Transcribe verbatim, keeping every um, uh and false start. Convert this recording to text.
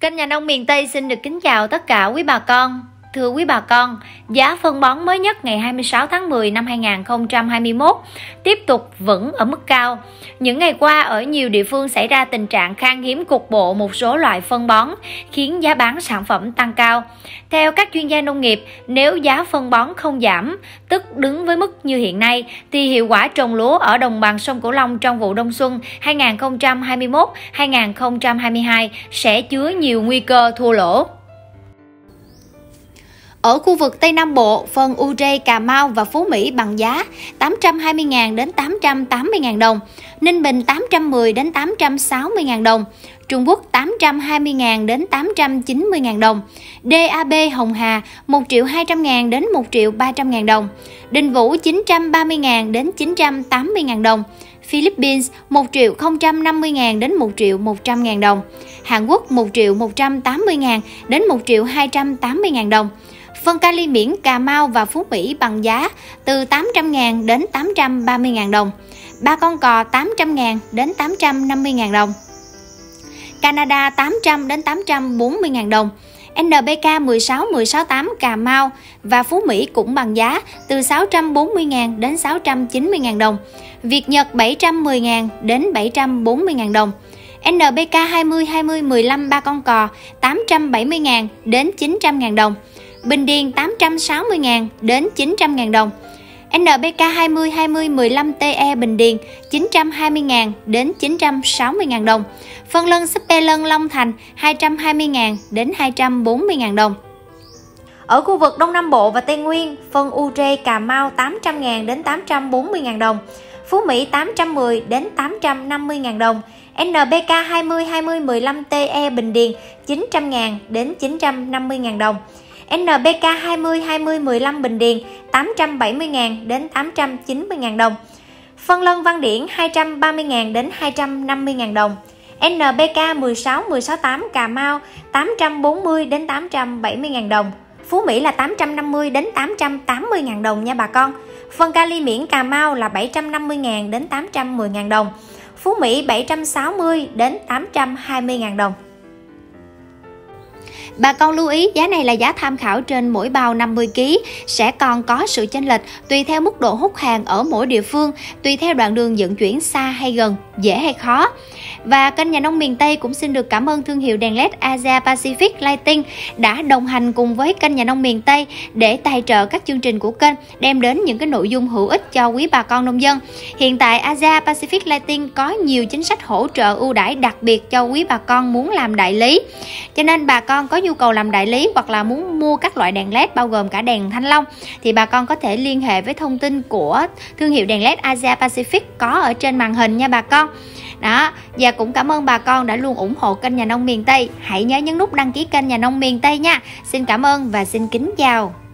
Kênh Nhà Nông miền Tây xin được kính chào tất cả quý bà con. Thưa quý bà con, giá phân bón mới nhất ngày hai mươi sáu tháng mười năm hai nghìn không trăm hai mươi mốt tiếp tục vẫn ở mức cao. Những ngày qua ở nhiều địa phương xảy ra tình trạng khan hiếm cục bộ một số loại phân bón khiến giá bán sản phẩm tăng cao. Theo các chuyên gia nông nghiệp, nếu giá phân bón không giảm, tức đứng với mức như hiện nay, thì hiệu quả trồng lúa ở đồng bằng sông Cửu Long trong vụ đông xuân hai nghìn không trăm hai mươi mốt hai nghìn không trăm hai mươi hai sẽ chứa nhiều nguy cơ thua lỗ. Ở khu vực Tây Nam Bộ, phân u rờ, Cà Mau và Phú Mỹ bằng giá tám trăm hai mươi nghìn đến tám trăm tám mươi nghìn đồng, Ninh Bình tám trăm mười đến tám trăm sáu mươi nghìn đồng, Trung Quốc tám trăm hai mươi nghìn đến tám trăm chín mươi nghìn đồng, đê a bê Hồng Hà một triệu hai trăm nghìn đến một triệu ba trăm nghìn đồng, Đình Vũ chín trăm ba mươi nghìn đến chín trăm tám mươi nghìn đồng, Philippines một triệu không trăm năm mươi nghìn đến một triệu một trăm nghìn đồng, Hàn Quốc một triệu một trăm tám mươi nghìn đến một triệu hai trăm tám mươi nghìn đồng. Phân kali miễn Cà Mau và Phú Mỹ bằng giá từ tám trăm nghìn đến tám trăm ba mươi nghìn đồng, ba con cò tám trăm nghìn đến tám trăm năm mươi nghìn đồng, Canada tám trăm đến tám trăm bốn mươi nghìn đồng, en pê ca mười sáu mười sáu tám Cà Mau và Phú Mỹ cũng bằng giá từ sáu trăm bốn mươi nghìn đến sáu trăm chín mươi nghìn đồng, Việt Nhật bảy trăm mười nghìn đến bảy trăm bốn mươi nghìn đồng, en pê ca hai mươi hai mươi mười lăm ba con cò tám trăm bảy mươi nghìn đến chín trăm nghìn đồng, Bình Điền tám trăm sáu mươi nghìn đến chín trăm nghìn đồng, en pê ca hai mươi hai mươi mười lăm tê e Bình Điền chín trăm hai mươi nghìn đến chín trăm sáu mươi nghìn đồng, phân lân Spe lân Long Thành hai trăm hai mươi nghìn đến hai trăm bốn mươi nghìn đồng. Ở khu vực Đông Nam Bộ và Tây Nguyên, phân u rờ Cà Mau tám trăm nghìn đến tám trăm bốn mươi nghìn đồng, Phú Mỹ tám trăm mười đến tám trăm năm mươi nghìn đồng, en pê ca hai mươi hai mươi mười lăm tê e Bình Điền chín trăm nghìn đến chín trăm năm mươi nghìn đồng, en pê ca hai mươi hai mươi mười lăm Bình Điền tám trăm bảy mươi nghìn đến tám trăm chín mươi nghìn đồng, phân lân Văn Điển hai trăm ba mươi nghìn đến hai trăm năm mươi nghìn đồng, en pê ca mười sáu mười sáu tám Cà Mau tám trăm bốn mươi đến tám trăm bảy mươi nghìn đồng, Phú Mỹ là tám trăm năm mươi đến tám trăm tám mươi nghìn đồng nha bà con. Phân kali miễn Cà Mau là bảy trăm năm mươi nghìn đến tám trăm mười nghìn đồng, Phú Mỹ bảy trăm sáu mươi đến tám trăm hai mươi nghìn đồng. Bà con lưu ý giá này là giá tham khảo trên mỗi bao năm mươi ki lô gam, sẽ còn có sự chênh lệch tùy theo mức độ hút hàng ở mỗi địa phương, tùy theo đoạn đường vận chuyển xa hay gần, dễ hay khó. Và kênh Nhà Nông miền Tây cũng xin được cảm ơn thương hiệu đèn led Asia Pacific Lighting đã đồng hành cùng với kênh Nhà Nông miền Tây để tài trợ các chương trình của kênh, đem đến những cái nội dung hữu ích cho quý bà con nông dân. Hiện tại Asia Pacific Lighting có nhiều chính sách hỗ trợ ưu đãi đặc biệt cho quý bà con muốn làm đại lý. Cho nên bà con có nhu cầu làm đại lý hoặc là muốn mua các loại đèn led bao gồm cả đèn Thanh Long thì bà con có thể liên hệ với thông tin của thương hiệu đèn led Asia Pacific có ở trên màn hình nha bà con. Đó, và cũng cảm ơn bà con đã luôn ủng hộ kênh Nhà Nông miền Tây. Hãy nhớ nhấn nút đăng ký kênh Nhà Nông miền Tây nha. Xin cảm ơn và xin kính chào.